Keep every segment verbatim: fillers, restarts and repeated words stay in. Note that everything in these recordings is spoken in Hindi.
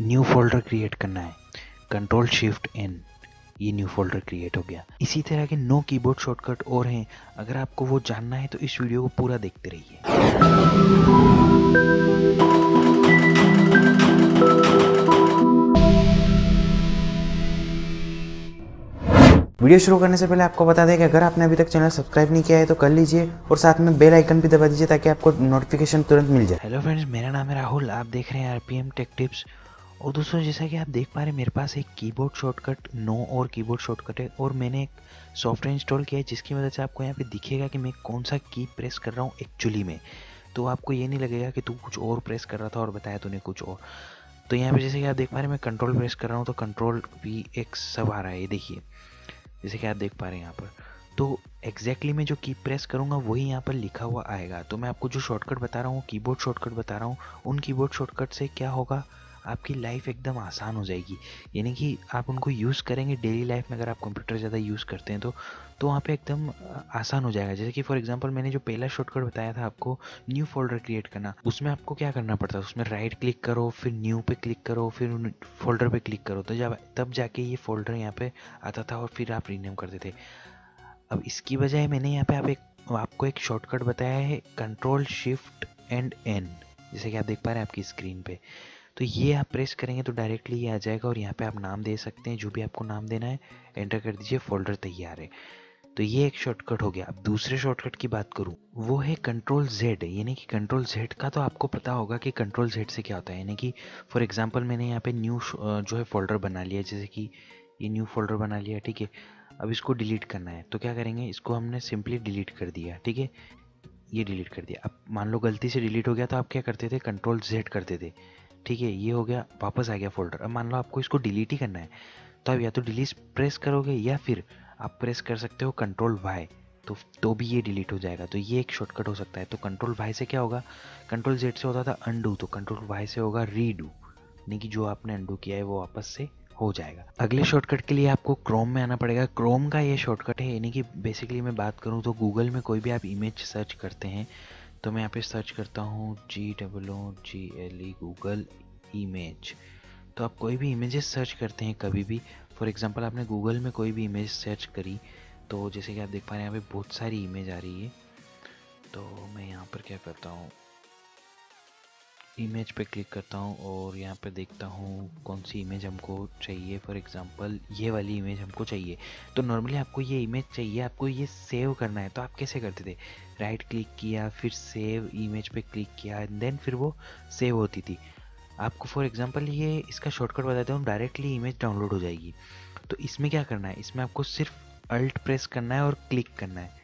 न्यू फोल्डर क्रिएट करना है, कंट्रोल शिफ्ट एन, ये न्यू फोल्डर क्रिएट हो गया। इसी तरह के नो कीबोर्ड शॉर्टकट और हैं, अगर आपको वो जानना है तो इस वीडियो को पूरा देखते रहिए। वीडियो शुरू करने से पहले आपको बता दें कि अगर आपने अभी तक चैनल सब्सक्राइब नहीं किया है तो कर लीजिए और साथ में बेल आइकन भी दबा दीजिए ताकि आपको नोटिफिकेशन तुरंत मिल जाए। हेलो फ्रेंड्स, मेरा नाम है राहुल, आप देख रहे हैं आरपीएम टेक टिप्स। और दोस्तों, जैसा कि आप देख पा रहे हैं, मेरे पास एक कीबोर्ड शॉर्टकट नो और कीबोर्ड शॉर्टकट है और मैंने एक सॉफ्टवेयर इंस्टॉल किया है जिसकी मदद से आपको यहाँ पे दिखेगा कि मैं कौन सा की प्रेस कर रहा हूँ एक्चुअली में, तो आपको ये नहीं लगेगा कि तू कुछ और प्रेस कर रहा था और बताया तूने कुछ और। तो यहाँ पे जैसे कि आप देख पा रहे हैं, मैं कंट्रोल प्रेस कर रहा हूँ तो कंट्रोल वी एक्स सब आ रहा है, ये देखिए, जैसे कि आप देख पा रहे हैं यहाँ पर। तो एक्जैक्टली मैं जो की प्रेस करूँगा वही यहाँ पर लिखा हुआ आएगा। तो मैं आपको जो शॉर्टकट बता रहा हूँ, कीबोर्ड शॉर्टकट बता रहा हूँ, उन कीबोर्ड शॉर्टकट से क्या होगा, आपकी लाइफ एकदम आसान हो जाएगी। यानी कि आप उनको यूज़ करेंगे डेली लाइफ में, अगर आप कंप्यूटर ज़्यादा यूज़ करते हैं तो तो वहाँ पे एकदम आसान हो जाएगा। जैसे कि फॉर एग्जांपल, मैंने जो पहला शॉर्टकट बताया था आपको, न्यू फोल्डर क्रिएट करना, उसमें आपको क्या करना पड़ता है, उसमें राइट क्लिक करो, फिर न्यू पे क्लिक करो, फिर फोल्डर पे क्लिक करो, तो जब तब जाके ये फोल्डर यहाँ पर आता था और फिर आप रीनेम करते थे। अब इसकी बजाय मैंने यहाँ पर आप एक आपको एक शॉर्टकट बताया है, कंट्रोल शिफ्ट एंड एन, जैसे कि आप देख पा रहे हैं आपकी स्क्रीन पर। तो ये आप प्रेस करेंगे तो डायरेक्टली ये आ जाएगा और यहाँ पे आप नाम दे सकते हैं, जो भी आपको नाम देना है एंटर कर दीजिए, फोल्डर तैयार है। तो ये एक शॉर्टकट हो गया। अब दूसरे शॉर्टकट की बात करूँ, वो है कंट्रोल जेड। यानी कि कंट्रोल जेड का तो आपको पता होगा कि कंट्रोल जेड से क्या होता है। यानी कि फॉर एग्जाम्पल, मैंने यहाँ पे न्यू जो है फोल्डर बना लिया, जैसे कि ये न्यू फोल्डर बना लिया, ठीक है। अब इसको डिलीट करना है तो क्या करेंगे, इसको हमने सिंपली डिलीट कर दिया, ठीक है, ये डिलीट कर दिया। अब मान लो गलती से डिलीट हो गया तो आप क्या करते थे, कंट्रोल जेड करते थे, ठीक है, ये हो गया, वापस आ गया फोल्डर। अब मान लो आपको इसको डिलीट ही करना है तो आप या तो डिलीट प्रेस करोगे या फिर आप प्रेस कर सकते हो कंट्रोल वाई, तो तो भी ये डिलीट हो जाएगा। तो ये एक शॉर्टकट हो सकता है। तो कंट्रोल वाई से क्या होगा, कंट्रोल जेड से होता था अंडू, तो कंट्रोल वाई से होगा रीडू, यानी कि जो आपने अंडू किया है वो वापस से हो जाएगा। अगले शॉर्टकट के लिए आपको क्रोम में आना पड़ेगा। क्रोम का ये शॉर्टकट है, यानी कि बेसिकली मैं बात करूँ तो गूगल में कोई भी आप इमेज सर्च करते हैं, तो मैं यहाँ पे सर्च करता हूँ G double O G L E Google image. तो आप कोई भी इमेजेस सर्च करते हैं कभी भी, फॉर एग्जांपल आपने गूगल में कोई भी इमेज सर्च करी, तो जैसे कि आप देख पा रहे हैं यहाँ पे बहुत सारी इमेज आ रही है। तो मैं यहाँ पर क्या करता हूँ, इमेज पे क्लिक करता हूँ और यहाँ पे देखता हूँ कौन सी इमेज हमको चाहिए। फॉर एग्जांपल ये वाली इमेज हमको चाहिए। तो नॉर्मली आपको ये इमेज चाहिए, आपको ये सेव करना है, तो आप कैसे करते थे, राइट क्लिक किया, फिर सेव इमेज पे क्लिक किया, एंड देन फिर वो सेव होती थी। आपको फॉर एग्जांपल ये इसका शॉर्टकट बताता हूँ, डायरेक्टली इमेज डाउनलोड हो जाएगी। तो इसमें क्या करना है, इसमें आपको सिर्फ अल्ट प्रेस करना है और क्लिक करना है।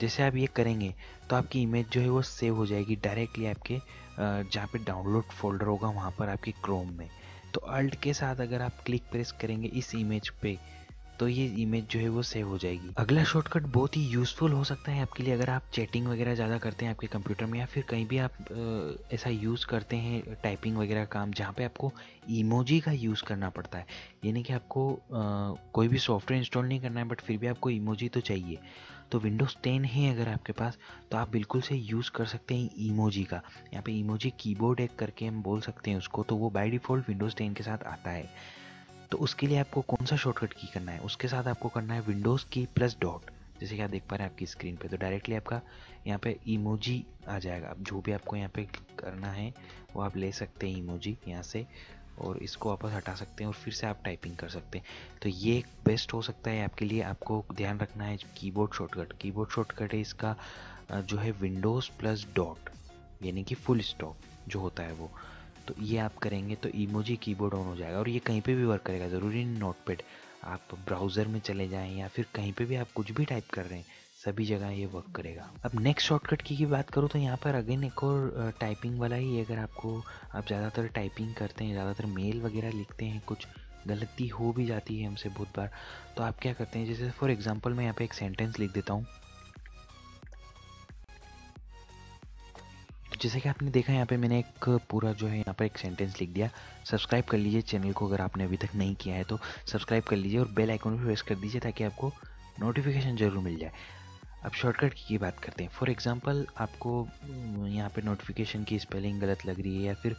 जैसे आप ये करेंगे तो आपकी इमेज जो है वो सेव हो जाएगी डायरेक्टली आपके जहाँ पे डाउनलोड फोल्डर होगा वहाँ पर, आपके क्रोम में। तो अल्ट के साथ अगर आप क्लिक प्रेस करेंगे इस इमेज पे तो ये इमेज जो है वो सेव हो जाएगी। अगला शॉर्टकट बहुत ही यूज़फुल हो सकता है आपके लिए, अगर आप चैटिंग वगैरह ज़्यादा करते हैं आपके कंप्यूटर में, या फिर कहीं भी आप आ, ऐसा यूज़ करते हैं टाइपिंग वगैरह काम, जहाँ पे आपको इमोजी का यूज़ करना पड़ता है। यानी कि आपको आ, कोई भी सॉफ्टवेयर इंस्टॉल नहीं करना है बट फिर भी आपको इमोजी तो चाहिए। तो विंडोज़ टेन है अगर आपके पास, तो आप बिल्कुल से यूज़ कर सकते हैं इमोजी का। यहाँ पर इमोजी कीबोर्ड एक करके हम बोल सकते हैं उसको, तो वो बाय डिफ़ॉल्ट विंडोज़ टेन के साथ आता है। तो उसके लिए आपको कौन सा शॉर्टकट की करना है, उसके साथ आपको करना है विंडोज़ की प्लस डॉट, जैसे कि आप देख पा रहे हैं आपकी स्क्रीन पे। तो डायरेक्टली आपका यहाँ पे इमोजी आ जाएगा। अब जो भी आपको यहाँ पे करना है वो आप ले सकते हैं इमोजी यहाँ से, और इसको वापस हटा सकते हैं और फिर से आप टाइपिंग कर सकते हैं। तो ये एक बेस्ट हो सकता है आपके लिए। आपको ध्यान रखना है कीबोर्ड शॉर्टकट, कीबोर्ड शॉर्टकट है इसका जो है विंडोज़ प्लस डॉट, यानी कि फुल स्टॉप जो होता है वो। तो ये आप करेंगे तो इमोजी कीबोर्ड ऑन हो जाएगा और ये कहीं पे भी वर्क करेगा। ज़रूरी नहीं नोटपैड, आप ब्राउज़र में चले जाएं या फिर कहीं पे भी आप कुछ भी टाइप कर रहे हैं, सभी जगह ये वर्क करेगा। अब नेक्स्ट शॉर्टकट की, की बात करूँ तो यहाँ पर अगेन एक और टाइपिंग वाला ही। अगर आपको आप ज़्यादातर टाइपिंग करते हैं, ज़्यादातर मेल वगैरह लिखते हैं, कुछ गलती हो भी जाती है हमसे बहुत बार, तो आप क्या करते हैं, जैसे फॉर एग्ज़ाम्पल मैं यहाँ पर एक सेंटेंस लिख देता हूँ। जैसे कि आपने देखा यहाँ पे मैंने एक पूरा जो है यहाँ पर एक सेंटेंस लिख दिया। सब्सक्राइब कर लीजिए चैनल को, अगर आपने अभी तक नहीं किया है तो सब्सक्राइब कर लीजिए और बेल आइकन भी प्रेस कर दीजिए ताकि आपको नोटिफिकेशन ज़रूर मिल जाए। अब शॉर्टकट की बात करते हैं। फॉर एग्जांपल आपको यहाँ पे नोटिफिकेशन की स्पेलिंग गलत लग रही है या फिर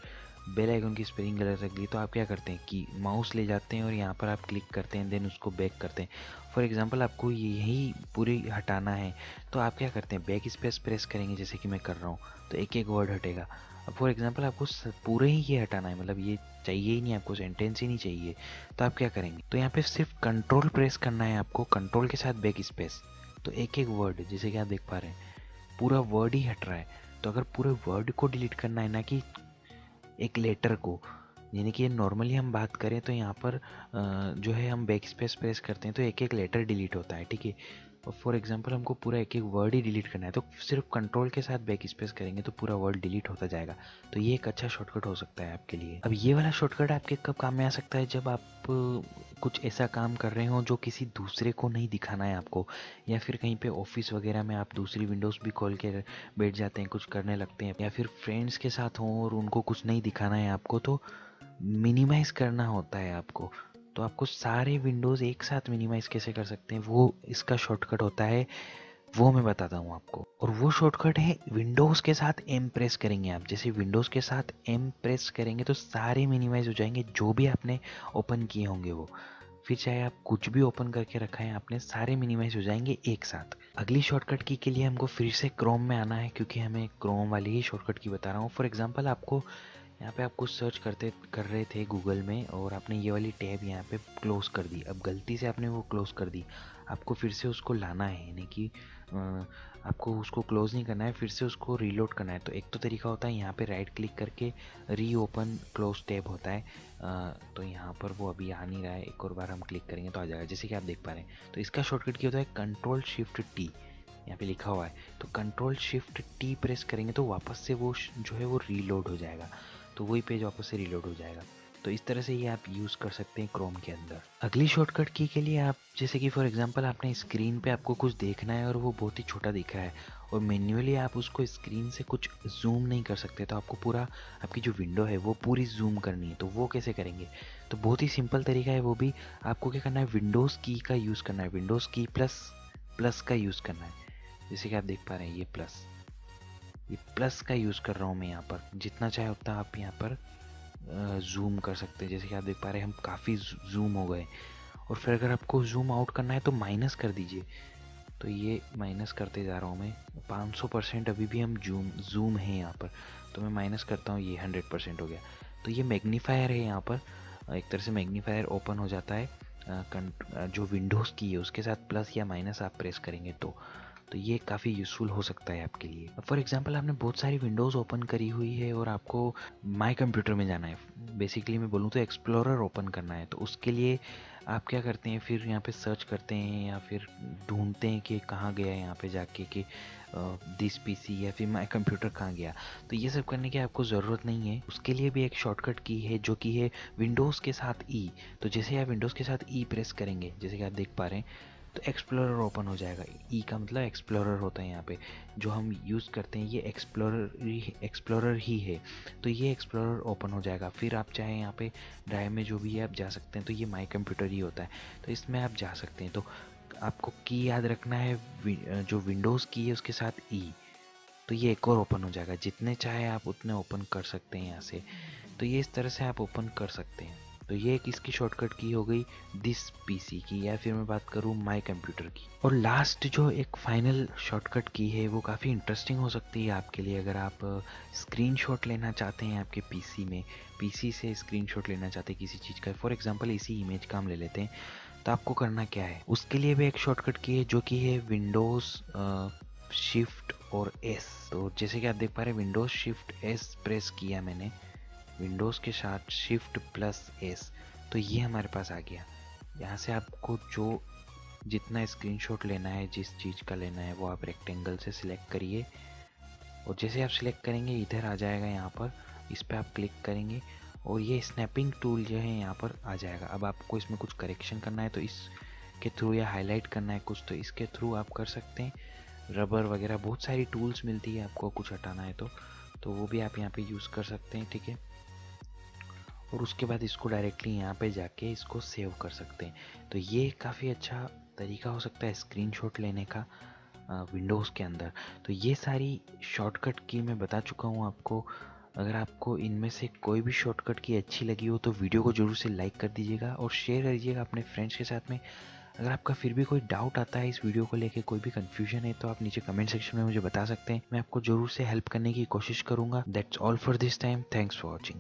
बेल आइकन की स्पेलिंग गलत रख दी तो आप क्या करते हैं कि माउस ले जाते हैं और यहाँ पर आप क्लिक करते हैं, देन उसको बैक करते हैं। फॉर एग्जांपल आपको यही पूरी हटाना है तो आप क्या करते हैं, बैक स्पेस प्रेस करेंगे जैसे कि मैं कर रहा हूँ, तो एक एक वर्ड हटेगा। अब फॉर एग्जांपल आपको पूरे ही ये हटाना है, मतलब ये चाहिए ही नहीं, आपको सेंटेंस ही नहीं चाहिए, तो आप क्या करेंगे, तो यहाँ पे सिर्फ कंट्रोल प्रेस करना है आपको, कंट्रोल के साथ बैक स्पेस, तो एक एक वर्ड जैसे कि आप देख पा रहे हैं पूरा वर्ड ही हट रहा है। तो अगर पूरे वर्ड को डिलीट करना है ना कि एक लेटर को, यानी कि नॉर्मली हम बात करें तो यहाँ पर जो है हम बैक स्पेस प्रेस करते हैं तो एक एक लेटर डिलीट होता है, ठीक है। और फॉर एग्जांपल हमको पूरा एक एक वर्ड ही डिलीट करना है तो सिर्फ कंट्रोल के साथ बैक स्पेस करेंगे तो पूरा वर्ड डिलीट होता जाएगा। तो ये एक अच्छा शॉर्टकट हो सकता है आपके लिए। अब ये वाला शॉर्टकट आपके कब काम में आ सकता है, जब आप कुछ ऐसा काम कर रहे हो जो किसी दूसरे को नहीं दिखाना है आपको, या फिर कहीं पे ऑफिस वगैरह में आप दूसरी विंडोज़ भी खोल के बैठ जाते हैं, कुछ करने लगते हैं, या फिर फ्रेंड्स के साथ हों और उनको कुछ नहीं दिखाना है आपको, तो मिनिमाइज़ करना होता है आपको। तो आपको सारे विंडोज़ एक साथ मिनिमाइज़ कैसे कर सकते हैं, वो इसका शॉर्टकट होता है, वो मैं बताता हूँ आपको। और वो शॉर्टकट है विंडोज़ के साथ एम प्रेस करेंगे आप, जैसे विंडोज़ के साथ एम प्रेस करेंगे तो सारे मिनिमाइज़ हो जाएंगे जो भी आपने ओपन किए होंगे वो, फिर चाहे आप कुछ भी ओपन करके रखा है आपने, सारे मिनिमाइज़ हो जाएंगे एक साथ। अगली शॉर्टकट की के लिए हमको फिर से क्रोम में आना है, क्योंकि हमें क्रोम वाली ही शॉर्टकट की बता रहा हूँ। फॉर एग्जाम्पल आपको यहाँ पे आप कुछ सर्च करते कर रहे थे गूगल में और आपने ये वाली टैब यहाँ पे क्लोज़ कर दी, अब गलती से आपने वो क्लोज़ कर दी, आपको फिर से उसको लाना है, यानी कि आपको उसको क्लोज़ नहीं करना है, फिर से उसको रीलोड करना है। तो एक तो तरीका होता है यहाँ पे राइट क्लिक करके री ओपन क्लोज टैब होता है, आ, तो यहाँ पर वो अभी आ नहीं रहा है, एक और बार हम क्लिक करेंगे तो आ जाएगा जैसे कि आप देख पा रहे हैं। तो इसका शॉर्टकट क्या होता है, कंट्रोल शिफ्ट टी, यहाँ पे लिखा हुआ है, तो कंट्रोल शिफ्ट टी प्रेस करेंगे तो वापस से वो जो है वो रीलोड हो जाएगा, तो वही पेज वापस से रीलोड हो जाएगा। तो इस तरह से ये आप यूज़ कर सकते हैं क्रोम के अंदर। अगली शॉर्टकट की के लिए आप जैसे कि फॉर एग्जांपल आपने स्क्रीन पे आपको कुछ देखना है और वो बहुत ही छोटा दिख रहा है और मैन्युअली आप उसको स्क्रीन से कुछ जूम नहीं कर सकते, तो आपको पूरा आपकी जो विंडो है वो पूरी जूम करनी है, तो वो कैसे करेंगे, तो बहुत ही सिंपल तरीका है, वो भी आपको क्या करना है, विंडोज़ की का यूज़ करना है, विंडोज़ की प्लस प्लस का यूज़ करना है, जैसे कि आप देख पा रहे हैं ये प्लस, ये प्लस का यूज़ कर रहा हूँ मैं यहाँ पर, जितना चाहे उतना आप यहाँ पर जूम कर सकते हैं, जैसे कि आप देख पा रहे हैं हम काफ़ी जूम हो गए। और फिर अगर आपको जूम आउट करना है तो माइनस कर दीजिए, तो ये माइनस करते जा रहा हूँ मैं, पाँच सौ परसेंट अभी भी हम जूम जूम है यहाँ पर, तो मैं माइनस करता हूँ, ये हंड्रेड परसेंट हो गया। तो ये मैग्नीफायर है यहाँ पर, एक तरह से मैग्नीफायर ओपन हो जाता है जो विंडोज़ की है उसके साथ प्लस या माइनस आप प्रेस करेंगे तो तो ये काफ़ी यूज़फुल हो सकता है आपके लिए। फॉर एग्जांपल आपने बहुत सारी विंडोज़ ओपन करी हुई है और आपको माय कंप्यूटर में जाना है, बेसिकली मैं बोलूँ तो एक्सप्लोरर ओपन करना है, तो उसके लिए आप क्या करते हैं, फिर यहाँ पे सर्च करते हैं या फिर ढूंढते हैं कि कहाँ गया यहाँ पे जाके कि दिस पीसी या फिर माय कंप्यूटर कहाँ गया, तो ये सब करने की आपको ज़रूरत नहीं है। उसके लिए भी एक शॉर्टकट की है जो कि है विंडोज़ के साथ ई, तो जैसे आप विंडोज़ के साथ ई प्रेस करेंगे जैसे कि आप देख पा रहे हैं तो एक्सप्लोरर ओपन हो जाएगा। ई का मतलब एक्सप्लोरर होता है यहाँ पे, जो हम यूज़ करते हैं ये एक्सप्लोरर एक्सप्लोरर ही है, तो ये एक्सप्लोरर ओपन हो जाएगा। फिर आप चाहे यहाँ पे ड्राइव में जो भी है आप जा सकते हैं, तो ये माय कंप्यूटर ही होता है, तो इसमें आप जा सकते हैं। तो आपको की याद रखना है जो विंडोज़ की है उसके साथ ई, तो ये एक और ओपन हो जाएगा, जितने चाहे आप उतने ओपन कर सकते हैं यहाँ से, तो ये इस तरह से आप ओपन कर सकते हैं। तो ये एक इसकी शॉर्टकट की हो गई दिस पीसी की, या फिर मैं बात करूँ माय कंप्यूटर की। और लास्ट जो एक फाइनल शॉर्टकट की है वो काफ़ी इंटरेस्टिंग हो सकती है आपके लिए, अगर आप स्क्रीनशॉट लेना चाहते हैं आपके पीसी में, पीसी से स्क्रीनशॉट लेना चाहते हैं किसी चीज़ का, फॉर एग्जांपल इसी इमेज का हम ले लेते हैं, तो आपको करना क्या है, उसके लिए भी एक शॉर्टकट की है जो कि है विंडोज़ शिफ्ट और एस। तो जैसे कि आप देख पा रहे हैं विंडोज़ शिफ्ट एस प्रेस किया मैंने, विंडोज़ के साथ शिफ्ट प्लस एस, तो ये हमारे पास आ गया। यहाँ से आपको जो जितना स्क्रीनशॉट लेना है जिस चीज़ का लेना है वो आप रेक्टेंगल से सिलेक्ट करिए, और जैसे आप सिलेक्ट करेंगे इधर आ जाएगा, यहाँ पर इस पर आप क्लिक करेंगे और ये स्नैपिंग टूल जो है यहाँ पर आ जाएगा। अब आपको इसमें कुछ करेक्शन करना है तो इसके थ्रू, या हाईलाइट करना है कुछ तो इसके थ्रू आप कर सकते हैं, रबर वगैरह बहुत सारी टूल्स मिलती है, आपको कुछ हटाना है तो तो वो भी आप यहाँ पर यूज़ कर सकते हैं, ठीक है। और उसके बाद इसको डायरेक्टली यहाँ पे जाके इसको सेव कर सकते हैं। तो ये काफ़ी अच्छा तरीका हो सकता है स्क्रीनशॉट लेने का विंडोज़ के अंदर। तो ये सारी शॉर्टकट की मैं बता चुका हूँ आपको, अगर आपको इनमें से कोई भी शॉर्टकट की अच्छी लगी हो तो वीडियो को जरूर से लाइक कर दीजिएगा और शेयर करिएगा अपने फ्रेंड्स के साथ में। अगर आपका फिर भी कोई डाउट आता है इस वीडियो को लेके, कोई भी कंफ्यूजन है, तो आप नीचे कमेंट सेक्शन में मुझे बता सकते हैं, मैं आपको जरूर से हेल्प करने की कोशिश करूंगा। That's all for this time, thanks for watching.